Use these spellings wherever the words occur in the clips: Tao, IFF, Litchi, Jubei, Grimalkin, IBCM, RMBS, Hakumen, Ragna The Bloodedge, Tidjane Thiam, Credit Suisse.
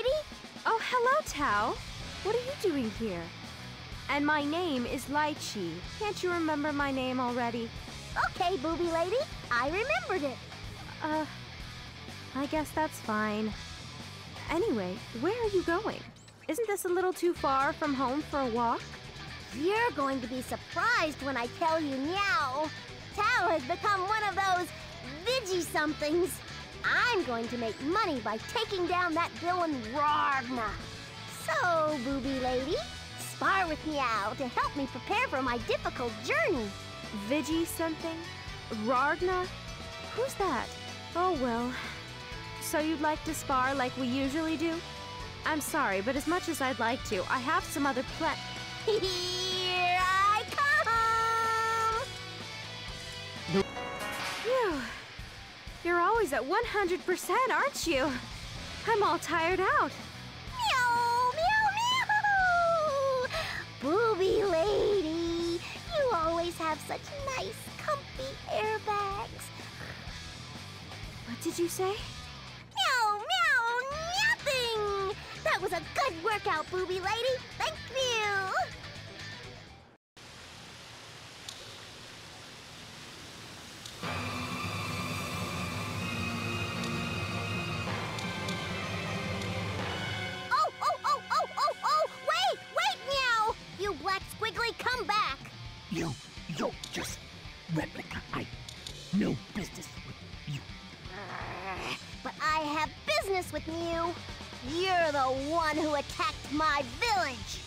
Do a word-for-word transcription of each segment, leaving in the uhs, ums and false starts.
lady? Oh, hello, Tao. What are you doing here? And my name is Litchi. Can't you remember my name already? Okay, booby lady. I remembered it. Uh, I guess that's fine. Anyway, where are you going? Isn't this a little too far from home for a walk? You're going to be surprised when I tell you now. Tao has become one of those vigi-somethings. I'm going to make money by taking down that villain Ragna. So, booby lady, spar with Meow to help me prepare for my difficult journey. Vigi-something? Ragna? Who's that? Oh, well. So you'd like to spar like we usually do? I'm sorry, but as much as I'd like to, I have some other plan. Here I come! Phew. You're always at one hundred percent, aren't you? I'm all tired out. Meow, meow, meow! Booby lady, you always have such nice, comfy airbags. What did you say? That was a good workout, booby lady. Thank you. Oh, oh, oh, oh, oh, oh! Wait, wait, Meow! You black squiggly, come back! You, you're just replica. I no business with you. Uh, but I have business with you. You're the one who attacked my village!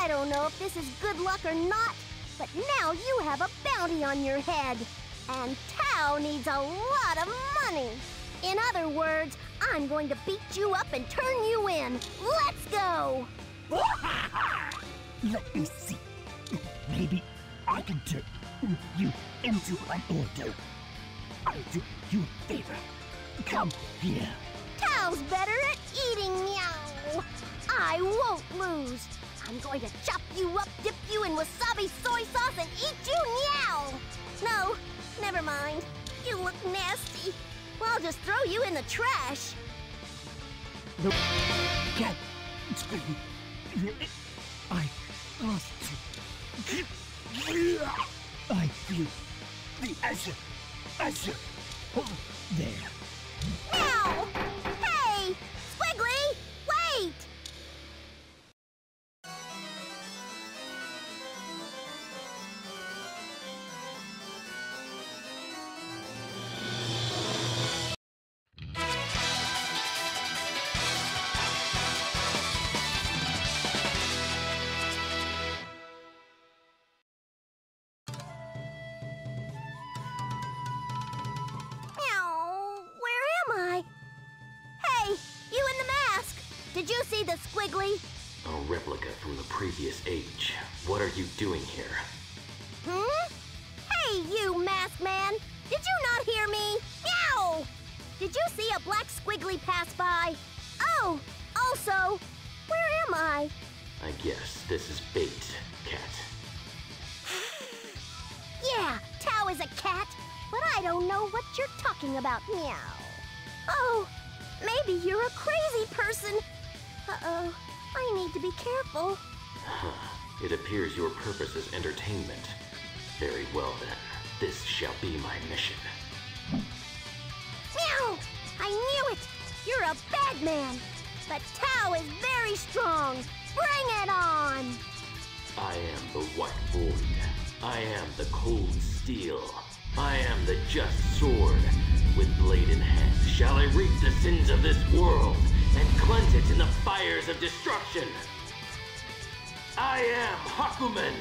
I don't know if this is good luck or not, but now you have a bounty on your head. And Tao needs a lot of money. In other words, I'm going to beat you up and turn you in. Let's go! Let me see. Maybe I can turn you into an order. I'll do you a favor. Come here. Tao's better at eating, Meow. I won't lose. I'm going to chop you up, dip you in wasabi soy sauce, and eat you, Meow. No, never mind. You look nasty. Well, I'll just throw you in the trash. No, can't. I lost you. I feel the azure, azure. Oh, there. Meow! Hey! Squiggly! Wait! Did you see the squiggly? A replica from the previous age. What are you doing here? Hmm? Hey, you mask man! Did you not hear me? Meow! Did you see a black squiggly pass by? Oh, also, where am I? I guess this is bait, cat. Yeah, Tao is a cat, but I don't know what you're talking about, Meow. Oh, maybe you're a crazy person. Uh-oh, I need to be careful. It appears your purpose is entertainment. Very well then, this shall be my mission. Meow! I knew it! You're a bad man! But Tao is very strong! Bring it on! I am the white void. I am the cold steel. I am the just sword. With blade in hand, shall I reap the sins of this world and cleanse it in the fires of destruction. I am Hakumen.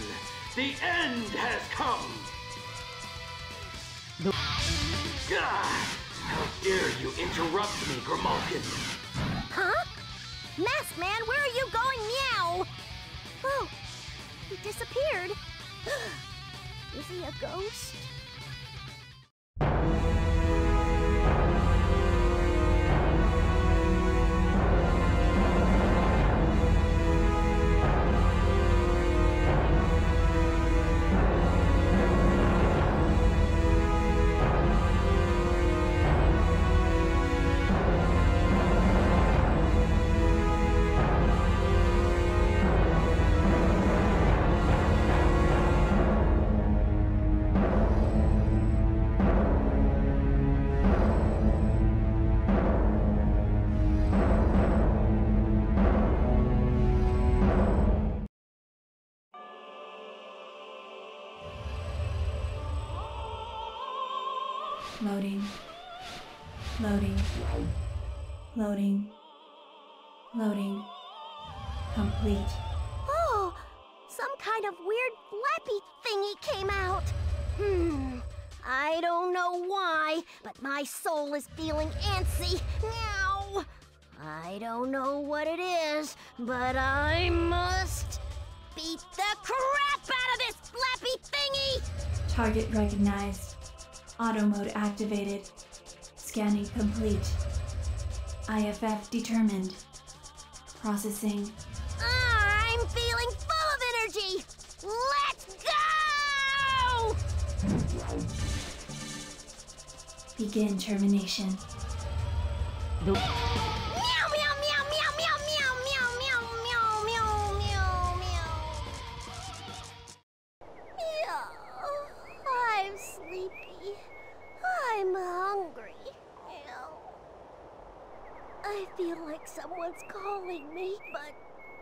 The end has come. No. Ah, how dare you interrupt me, Grimalkin? Huh? Mask man, where are you going, Meow? Oh, he disappeared. Is he a ghost? Loading. Loading. Loading. Loading. Complete. Oh! Some kind of weird flappy thingy came out. Hmm. I don't know why, but my soul is feeling antsy now. I don't know what it is, but I must beat the crap out of this flappy thingy! Target recognized. Auto mode activated. Scanning complete. I F F determined. Processing. I'm feeling full of energy! Let's go! Begin termination. Meow, meow, meow, meow, meow, meow, meow, meow, meow, meow, meow, meow. Meow. I'm sleepy. I'm hungry. I feel like someone's calling me, but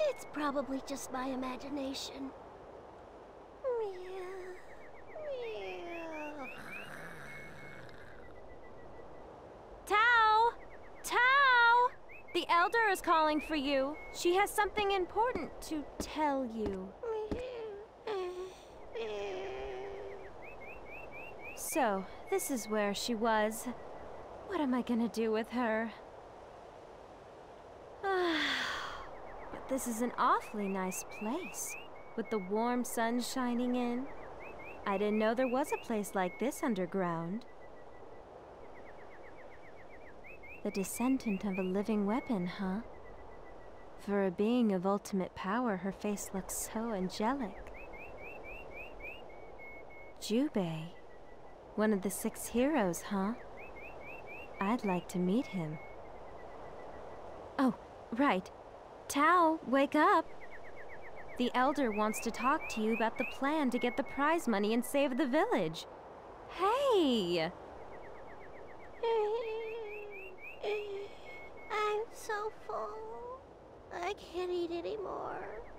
it's probably just my imagination. Tao! Tao! The Elder is calling for you. She has something important to tell you. So, this is where she was. What am I gonna do with her? But this is an awfully nice place, with the warm sun shining in. I didn't know there was a place like this underground. The descendant of a living weapon, huh? For a being of ultimate power, her face looks so angelic. Jubei, one of the six heroes, huh? I'd like to meet him. Oh. Right. Tao, wake up! The Elder wants to talk to you about the plan to get the prize money and save the village. Hey! I'm so full. I can't eat anymore.